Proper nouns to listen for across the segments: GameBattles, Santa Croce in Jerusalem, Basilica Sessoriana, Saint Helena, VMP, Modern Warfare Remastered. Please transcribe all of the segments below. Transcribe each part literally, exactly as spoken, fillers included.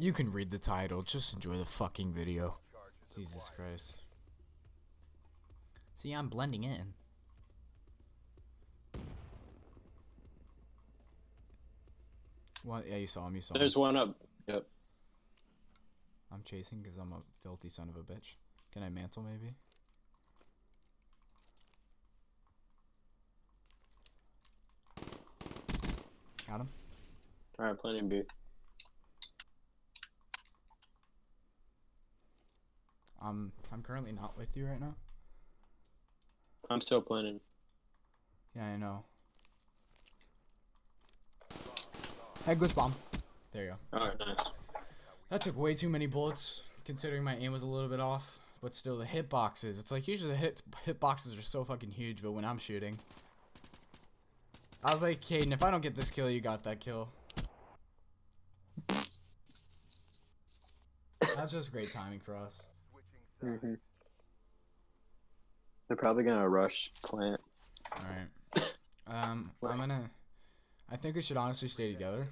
You can read the title, just enjoy the fucking video. Jesus Christ. See, I'm blending in. Well, yeah, you saw him, you saw him. There's one up. Yep. I'm chasing because I'm a filthy son of a bitch. Can I mantle, maybe? Got him. Alright, plenty of beer. Um, I'm currently not with you right now. I'm still planning. Yeah, I know. Hey, glitch bomb. There you go. Alright, nice. That took way too many bullets, considering my aim was a little bit off. But still, the hitboxes. It's like, usually the hit, hit boxes are so fucking huge, but when I'm shooting... I was like, Caden, if I don't get this kill, you got that kill. That's just great timing for us. Mm-hmm. They're probably gonna rush plant. Alright. Um, I'm gonna... I think we should honestly stay together.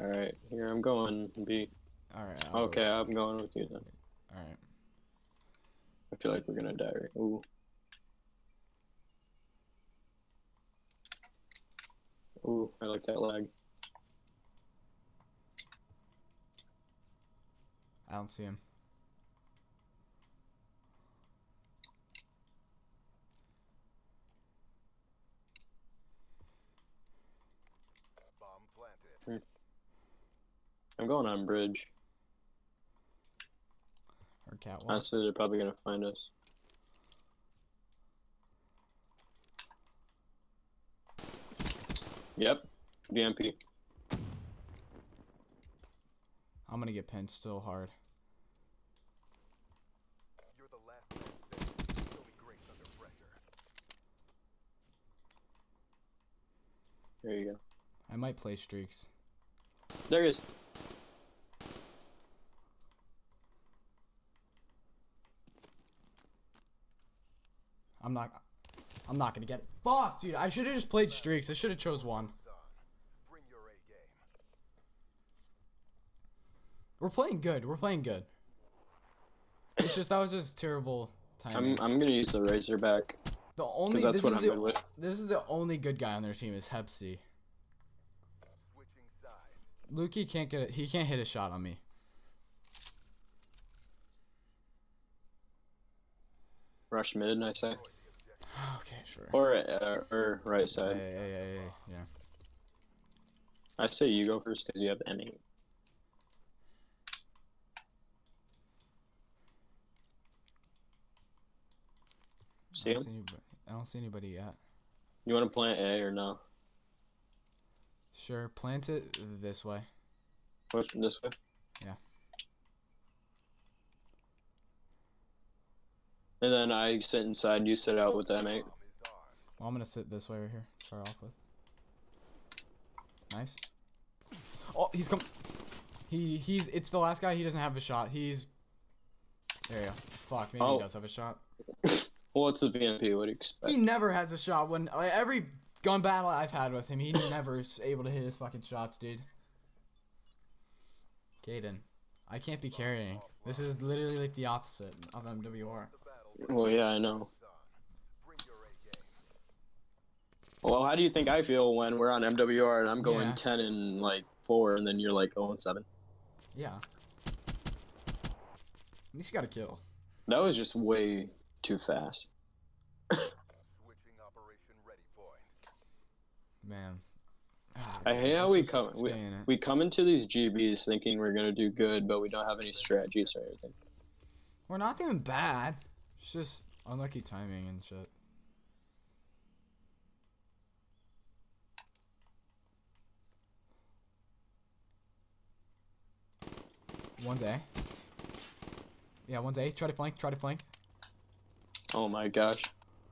Alright, here I'm going, B. Alright. Okay, go. I'm going with you then. Alright. I feel like we're gonna die right... Ooh. Ooh, I like that lag. I don't see him. Bomb planted. I'm going on bridge. Or catwalk. Honestly, they're probably gonna find us. Yep, V M P. I'm gonna get pinned still hard. You're the last man standing. You'll be great under pressure. There you go. I might play streaks. There he is. I'm not. I'm not gonna get it. Fuck, dude, I should have just played streaks. I should have chose one. Bring your A game. We're playing good. We're playing good. It's just that was just terrible timing. I'm I'm gonna use the Razorback. The only that's what I'm good with. This is the only good guy on their team is Hepsi. Switching sides. Lukey can't get it. He can't hit a shot on me. Rush mid, I say. Okay, sure. Or uh, or right side. Yeah, yeah, yeah, yeah, yeah. I say you go first because you have M eight. See him? I don't see anybody, I don't see anybody yet. You want to plant A or no? Sure, plant it this way. Push it this way? Yeah. And then I sit inside, you sit out with that, mate. Well, I'm gonna sit this way right here. Start off with. Nice. Oh, he's come. He, he's, it's the last guy. He doesn't have a shot. He's. There you go. Fuck, maybe oh. He does have a shot. Well, it's a V M P. What do you expect? He never has a shot. When like, every gun battle I've had with him, he never is able to hit his fucking shots, dude. Caden, I can't be carrying. This is literally like the opposite of M W R. Well, yeah, I know. Well, how do you think I feel when we're on M W R and I'm going yeah. ten and like four, and then you're like zero and seven? Yeah. At least you got a kill. That was just way too fast. Switching operation ready point. Man. Oh, I hate how we come we, we come into these G Bs thinking we're gonna do good, but we don't have any strategies or anything. We're not doing bad. It's just unlucky timing and shit. One's A. Yeah, one's A. Try to flank. Try to flank. Oh my gosh.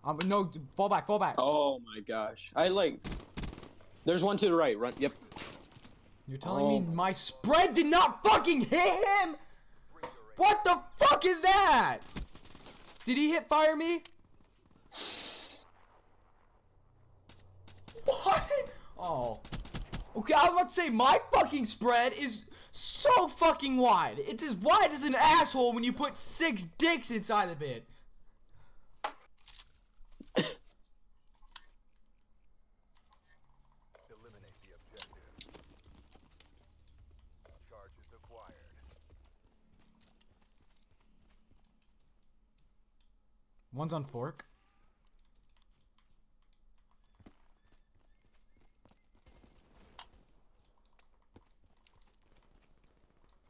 Um, no, fall back. Fall back. Oh my gosh. I like. There's one to the right. Run. Yep. You're telling oh. me my spread did not fucking hit him? What the fuck is that? Did he hit fire me? What? Oh. Okay, I was about to say my fucking spread is so fucking wide. It's as wide as an asshole when you put six dicks inside of it. Eliminate the objective. Charges acquired. One's on fork.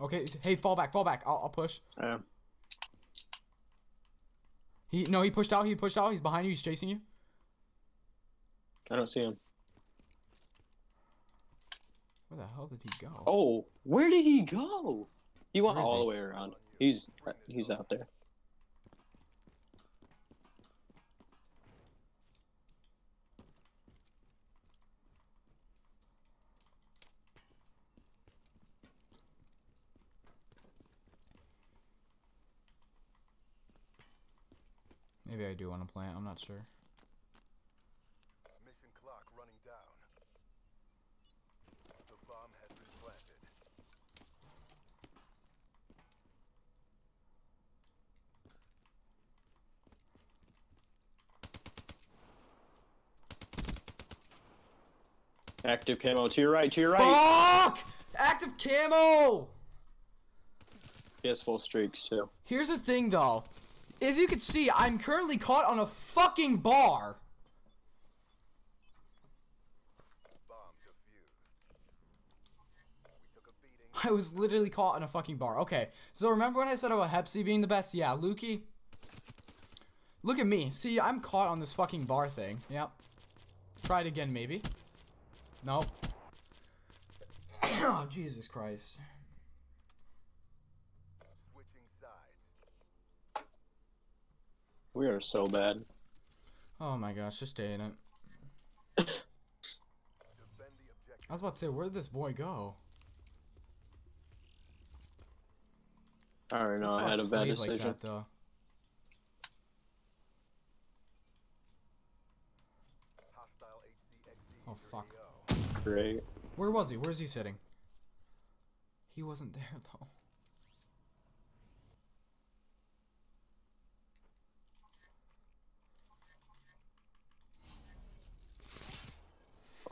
Okay, hey, fall back, fall back. I'll, I'll push. Yeah. He no, he pushed out. He pushed out. He's behind you. He's chasing you. I don't see him. Where the hell did he go? Oh, where did he go? He went all he? the way around. He's he's out there. Maybe I do want to plant. I'm not sure. Mission clock running down. The bomb has been planted. Active camo to your right. To your right. Fuck! Active camo. He has full streaks too. Here's the thing, though. As you can see, I'm currently caught on a fucking bar. I was literally caught on a fucking bar. Okay, so remember when I said about Hepsi being the best? Yeah, Lukey. Look at me. See, I'm caught on this fucking bar thing. Yep. Try it again, maybe. Nope. Oh, Jesus Christ. We are so bad. Oh my gosh, just stay in it. I was about to say, where did this boy go? I don't know, I had a bad decision. Like that, though. Oh fuck. Great. Where was he? Where is he sitting? He wasn't there though.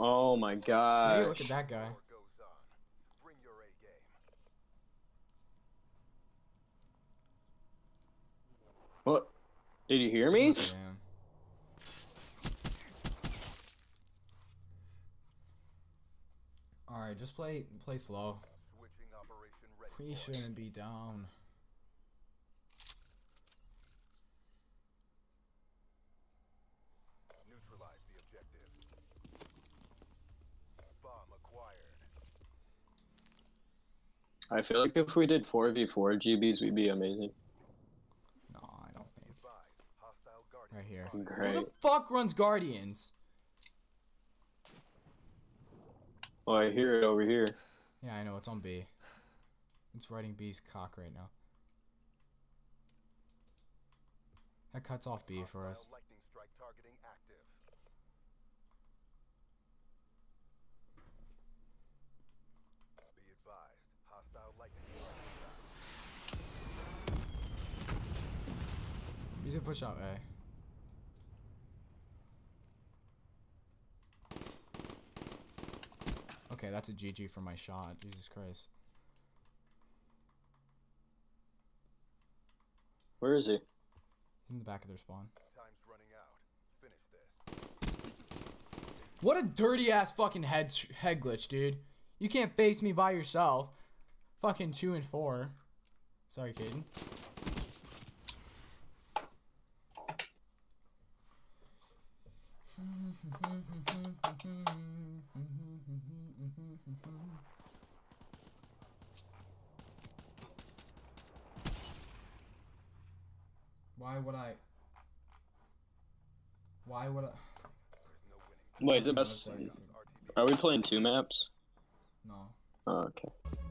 Oh my god. See, look at that guy. What? Did you hear me? Oh, alright, just play play slow. We shouldn't be down. I feel like if we did four v four G Bs, we'd be amazing. No, I don't think. Right here. Great. Who the fuck runs Guardians? Oh, I hear it over here. Yeah, I know. It's on B. It's riding B's cock right now. That cuts off B for us. You can push out A. Okay, that's a G G for my shot. Jesus Christ. Where is he? He's in the back of their spawn. Time's running out. Finish this. What a dirty ass fucking head, head glitch, dude. You can't face me by yourself. Fucking two and four. Sorry, Caden. Why would I? Why would I? Wait, is it best? Are we playing two maps? No. Oh, okay.